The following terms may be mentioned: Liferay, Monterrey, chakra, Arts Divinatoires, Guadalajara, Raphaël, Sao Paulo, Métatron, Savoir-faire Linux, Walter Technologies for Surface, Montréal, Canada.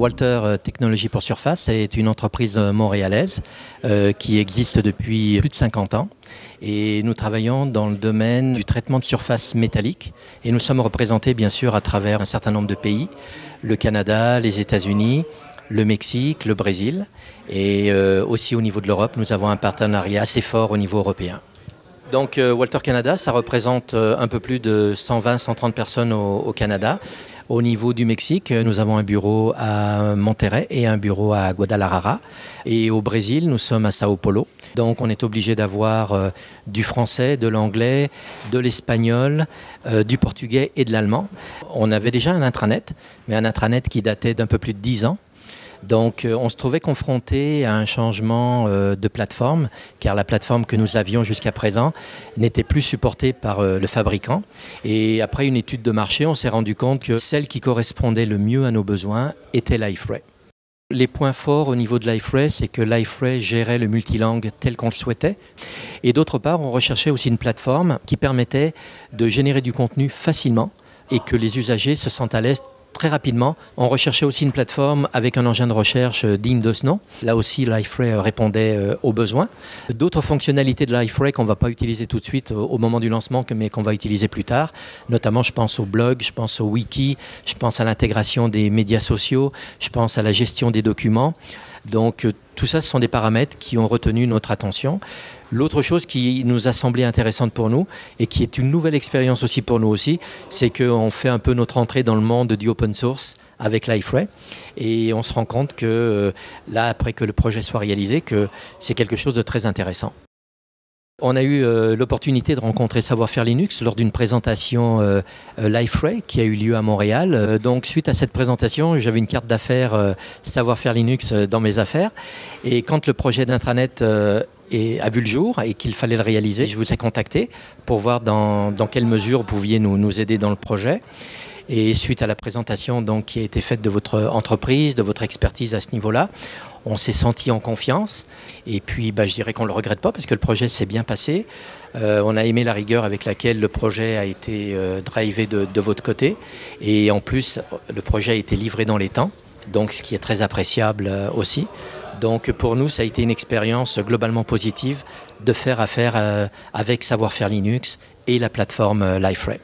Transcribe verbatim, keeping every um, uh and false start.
Walter Technologies for Surface est une entreprise montréalaise euh, qui existe depuis plus de cinquante ans. Et nous travaillons dans le domaine du traitement de surface métallique. Et nous sommes représentés bien sûr à travers un certain nombre de pays, le Canada, les États-Unis, le Mexique, le Brésil. Et euh, aussi au niveau de l'Europe, nous avons un partenariat assez fort au niveau européen. Donc euh, Walter Canada, ça représente euh, un peu plus de cent vingt à cent trente personnes au, au Canada. Au niveau du Mexique, nous avons un bureau à Monterrey et un bureau à Guadalajara. Et au Brésil, nous sommes à Sao Paulo. Donc on est obligé d'avoir euh, du français, de l'anglais, de l'espagnol, euh, du portugais et de l'allemand. On avait déjà un intranet, mais un intranet qui datait d'un peu plus de dix ans. Donc on se trouvait confronté à un changement de plateforme, car la plateforme que nous avions jusqu'à présent n'était plus supportée par le fabricant. Et après une étude de marché, on s'est rendu compte que celle qui correspondait le mieux à nos besoins était Liferay. Les points forts au niveau de Liferay, c'est que Liferay gérait le multilangue tel qu'on le souhaitait. Et d'autre part, on recherchait aussi une plateforme qui permettait de générer du contenu facilement et que les usagers se sentent à l'aise très rapidement. On recherchait aussi une plateforme avec un engin de recherche digne de ce nom. Là aussi, Liferay répondait aux besoins. D'autres fonctionnalités de Liferay qu'on ne va pas utiliser tout de suite au moment du lancement, mais qu'on va utiliser plus tard. Notamment, je pense au blog, je pense au wiki, je pense à l'intégration des médias sociaux, je pense à la gestion des documents. Donc, tout ça, ce sont des paramètres qui ont retenu notre attention. L'autre chose qui nous a semblé intéressante pour nous et qui est une nouvelle expérience aussi pour nous aussi, c'est qu'on fait un peu notre entrée dans le monde du open source avec Liferay et on se rend compte que là, après que le projet soit réalisé, que c'est quelque chose de très intéressant. On a eu euh, l'opportunité de rencontrer Savoir-faire Linux lors d'une présentation euh, Liferay qui a eu lieu à Montréal. Euh, donc suite à cette présentation, j'avais une carte d'affaires euh, Savoir-faire Linux euh, dans mes affaires. Et quand le projet d'intranet euh, a vu le jour et qu'il fallait le réaliser, je vous ai contacté pour voir dans, dans quelle mesure vous pouviez nous, nous aider dans le projet. Et suite à la présentation donc, qui a été faite de votre entreprise, de votre expertise à ce niveau-là, on s'est senti en confiance. Et puis, bah, je dirais qu'on ne le regrette pas parce que le projet s'est bien passé. Euh, on a aimé la rigueur avec laquelle le projet a été euh, drivé de, de votre côté. Et en plus, le projet a été livré dans les temps, donc ce qui est très appréciable euh, aussi. Donc pour nous, ça a été une expérience globalement positive de faire affaire euh, avec Savoir-faire Linux et la plateforme euh, Liferay.